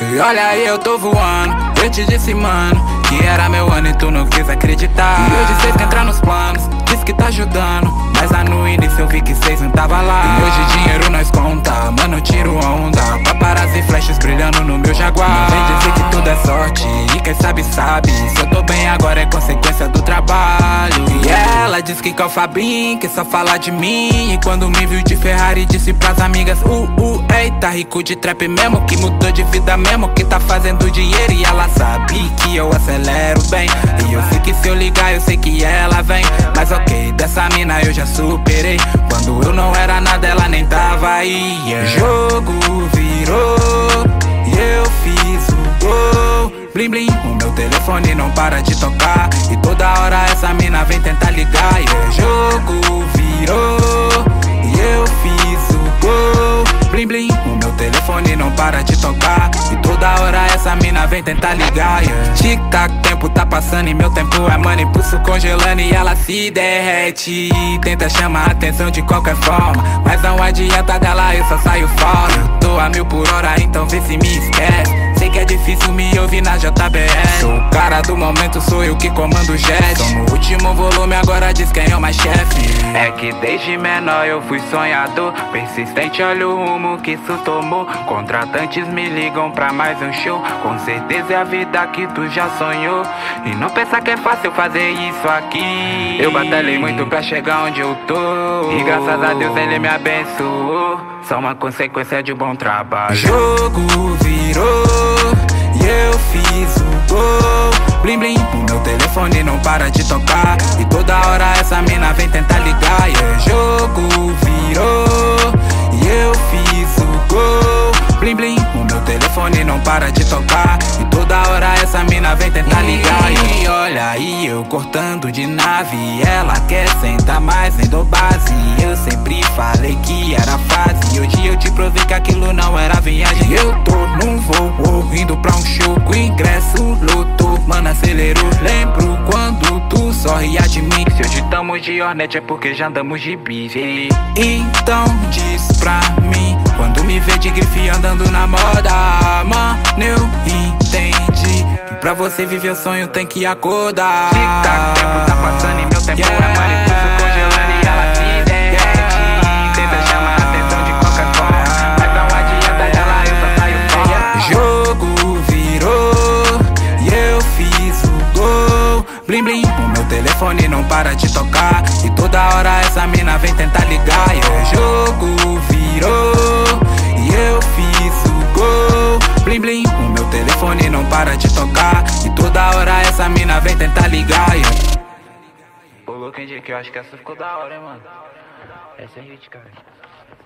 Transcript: E olha, eu tô voando, eu te disse, mano, que era meu ano e tu não quis acreditar. E hoje vocês que entrar nos planos, disse que tá ajudando, mas lá no início eu vi que vocês não tava lá. E hoje dinheiro nós conta, mano, eu tiro onda, paparazzi e flashes brilhando no meu Jaguar. Não vem dizer que tudo é sorte, e quem sabe sabe, se eu tô bem agora é consequência do trabalho. E ela disse que é o Fabinho, que só fala de mim, e quando me viu de Ferrari disse pras amigas, ei, tá rico de trap mesmo, que mudou de vida mesmo, que tá fazendo dinheiro. E ela sabe que eu acelero bem, e eu sei que se eu ligar eu sei que ela vem. Mas ok, dessa mina eu já superei, quando eu não era nada ela nem tava aí, yeah. Jogo virou e eu fiz o gol, blim blim, o meu telefone não para de tocar, e toda hora essa mina vem tentar ligar, yeah. Jogo virou e eu fiz o gol, blim blim, o meu telefone não para de tocar, e toda hora essa mina vem tentar ligar, yeah. Tic-tac, tempo tá passando e meu tempo é money, pulso congelando e ela se derrete, tenta chamar a atenção de qualquer forma, mas não adianta dela, eu só saio fora. Eu tô a 1000 por hora, então vê se me esquece, sei que é difícil me ouvir na JBL. Sou o cara do momento, sou eu que comando o jet. Tô no último volume, agora diz quem é o mais chefe. É que desde menor eu fui sonhador, persistente, olha o rumo que isso tomou. Contratantes me ligam pra mais um show, com certeza é a vida que tu já sonhou. E não pensa que é fácil fazer isso aqui, eu batalhei muito pra chegar onde eu tô, e graças a Deus ele me abençoou. Só uma consequência de um bom trabalho. Jogo virou, eu fiz o gol, blim blim, o meu telefone não para de tocar, e toda hora essa mina vem tentar ligar, yeah. Jogo virou e eu fiz o gol, blim blim, o meu telefone não para de tocar, e toda hora essa mina vem tentar ligar, yeah. E olha aí eu cortando de nave, ela quer sentar mais, nem dou base. Eu sempre falei que era fase, hoje eu te provei que aquilo não era viagem. Eu tô num voo, indo pra um show, com ingresso lotou, mano acelerou. Lembro quando tu só ria de mim, se hoje tamo de Hornet é porque já andamos de bis. Então diz pra mim, quando me vê de grife andando na moda, mano eu entendi que pra você viver o sonho tem que acordar. Tic-tac, tempo tá passando e meu tempo é mais. Blim blim, o meu telefone não para de tocar, e toda hora essa mina vem tentar ligar, yeah. Jogo virou e eu fiz o gol, blim blim, o meu telefone não para de tocar, e toda hora essa mina vem tentar ligar, yeah. Pô, louco, indiquei, eu acho que essa ficou da hora, hein, mano. Essa é hit, cara.